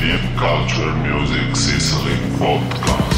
Deep Culture Music Sicily podcast.